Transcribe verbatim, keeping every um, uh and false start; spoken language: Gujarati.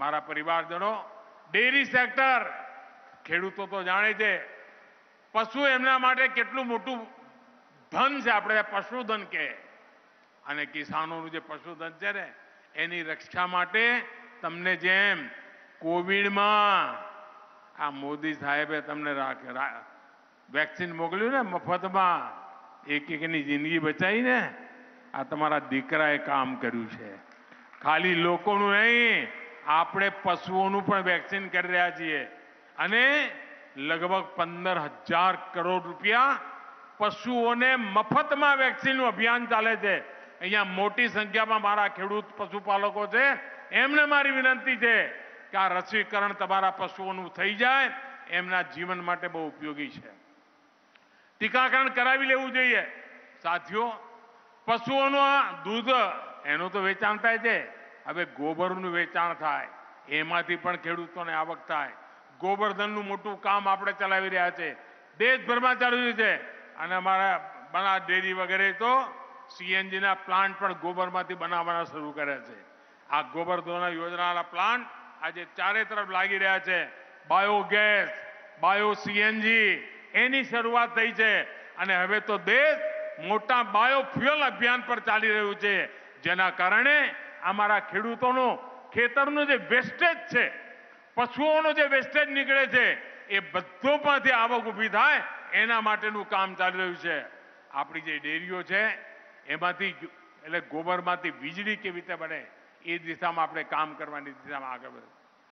મારા પરિવારજનો ડેરી સેક્ટર ખેડૂતો તો જાણે છે પશુ એમના માટે કેટલું મોટું ધન છે આપણે પશુધન કહે અને કિસાનોનું જે પશુધન છે ને એની રક્ષા માટે તમને જેમ કોવિડમાં આ મોદી સાહેબે તમને વેક્સિન મોકલ્યું ને મફતમાં એક એકની જિંદગી બચાવીને આ તમારા દીકરાએ કામ કર્યું છે ખાલી લોકોનું નહીં આપણે પશુઓનું પણ વેક્સિન કરી રહ્યા છીએ અને લગભગ પંદર હજાર કરોડ રૂપિયા પશુઓને મફતમાં વેક્સિનનું અભિયાન ચાલે છે અહીંયા મોટી સંખ્યામાં મારા ખેડૂત પશુપાલકો છે એમને મારી વિનંતી છે કે આ રસીકરણ તમારા પશુઓનું થઈ જાય એમના જીવન માટે બહુ ઉપયોગી છે ટીકાકરણ કરાવી લેવું જોઈએ સાથીઓ પશુઓનું દૂધ એનું તો વેચાણ થાય છે હવે ગોબરનું વેચાણ થાય એમાંથી પણ ખેડૂતોને આવક થાય ગોબરધનનું મોટું કામ આપણે ચલાવી રહ્યા છે દેશભરમાં ચાલી રહ્યું છે અને અમારા બના ડેરી વગેરે તો સીએનજીના પ્લાન્ટ પણ ગોબરમાંથી બનાવવાના શરૂ કર્યા છે આ ગોબરધોના યોજનાના પ્લાન્ટ આજે ચારે તરફ લાગી રહ્યા છે બાયોગેસ બાયો સીએનજી એની શરૂઆત થઈ છે અને હવે તો દેશ મોટા બાયોફ્યુઅલ અભિયાન પર ચાલી રહ્યું છે જેના કારણે અમારા ખેડૂતોનો ખેતરનો જે વેસ્ટેજ છે પશુઓનો જે વેસ્ટેજ નીકળે છે એ બધો માંથી આવક ઊભી થાય એના માટેનું કામ ચાલી રહ્યું છે આપણી જે ડેરીઓ છે એમાંથી એટલે ગોબરમાંથી વીજળી કેવી રીતે બને એ દિશામાં આપણે કામ કરવાની દિશામાં આગળ વધીએ